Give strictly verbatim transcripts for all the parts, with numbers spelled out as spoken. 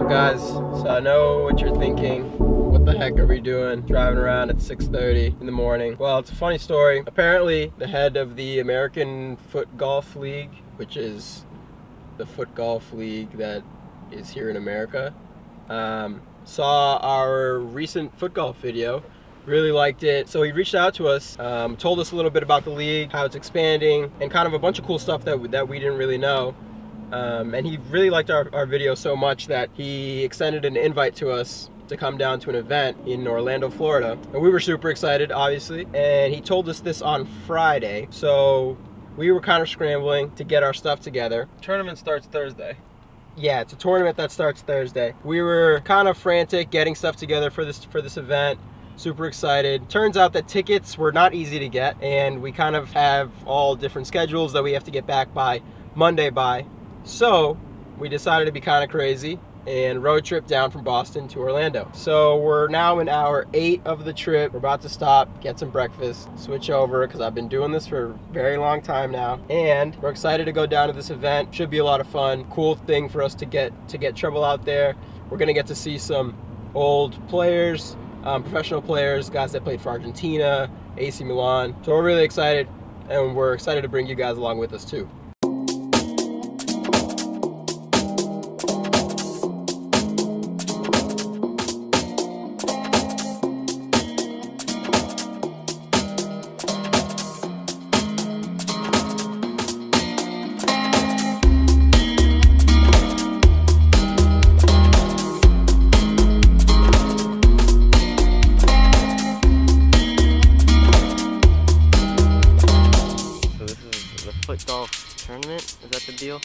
up, guys? So I know what you're thinking. What the heck are we doing driving around at six thirty in the morning? Well, it's a funny story. Apparently, the head of the American Foot Golf League, which is the foot golf league that is here in America, um, saw our recent foot golf video, really liked it. So he reached out to us, um, told us a little bit about the league, how it's expanding, and kind of a bunch of cool stuff that, that we didn't really know. Um, and he really liked our, our video so much that he extended an invite to us to come down to an event in Orlando, Florida. And we were super excited, obviously. And he told us this on Friday. So we were kind of scrambling to get our stuff together. Tournament starts Thursday. Yeah, it's a tournament that starts Thursday. We were kind of frantic getting stuff together for this, for this event. Super excited. Turns out that tickets were not easy to get. And we kind of have all different schedules that we have to get back by Monday by. So we decided to be kind of crazy and road trip down from Boston to Orlando. So we're now in hour eight of the trip. We're about to stop, get some breakfast, switch over, because I've been doing this for a very long time now. And we're excited to go down to this event. Should be a lot of fun. Cool thing for us to get to get trouble out there. We're gonna get to see some old players, um, professional players, guys that played for Argentina, A C Milan. So we're really excited, and we're excited to bring you guys along with us too. Tournament? Is that the deal?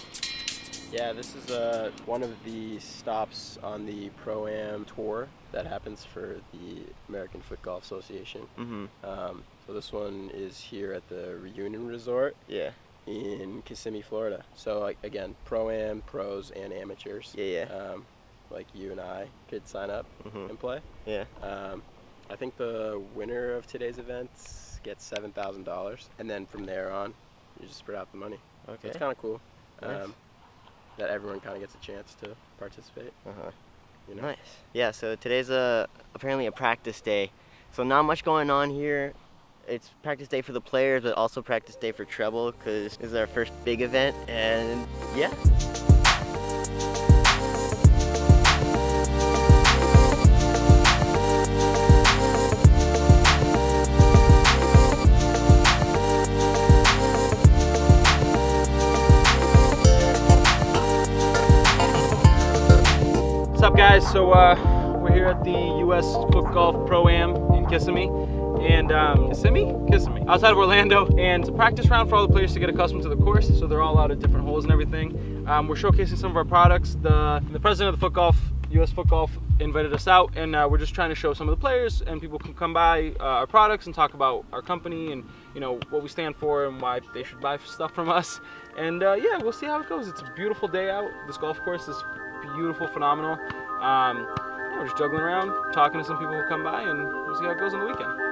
Yeah, this is uh, one of the stops on the Pro-Am tour that happens for the American Foot Golf Association. Mm-hmm. um, so this one is here at the Reunion Resort. Yeah. In Kissimmee, Florida. So like, again, Pro-Am, pros, and amateurs. Yeah, yeah. Um, like you and I could sign up mm-hmm. and play. Yeah. Um, I think the winner of today's event gets seven thousand dollars, and then from there on, you just spread out the money. Okay. So it's kind of cool. Nice. Um, that everyone kind of gets a chance to participate. Uh-huh. You know? Nice. Yeah, so today's a, apparently a practice day. So not much going on here. It's practice day for the players, but also practice day for treble, because this is our first big event, and yeah. Guys, so uh, we're here at the U S Foot Golf Pro-Am in Kissimmee, and um, Kissimmee? Kissimmee, outside of Orlando, and it's a practice round for all the players to get accustomed to the course, so they're all out of different holes and everything. Um, we're showcasing some of our products. The, the president of the Foot Golf, U S Foot Golf, invited us out, and uh, we're just trying to show some of the players, and people can come by uh, our products and talk about our company and, you know, what we stand for and why they should buy stuff from us. And uh, yeah, we'll see how it goes. It's a beautiful day out. This golf course is beautiful, phenomenal. Um, yeah, we're just juggling around, talking to some people who come by, and we'll see how it goes on the weekend.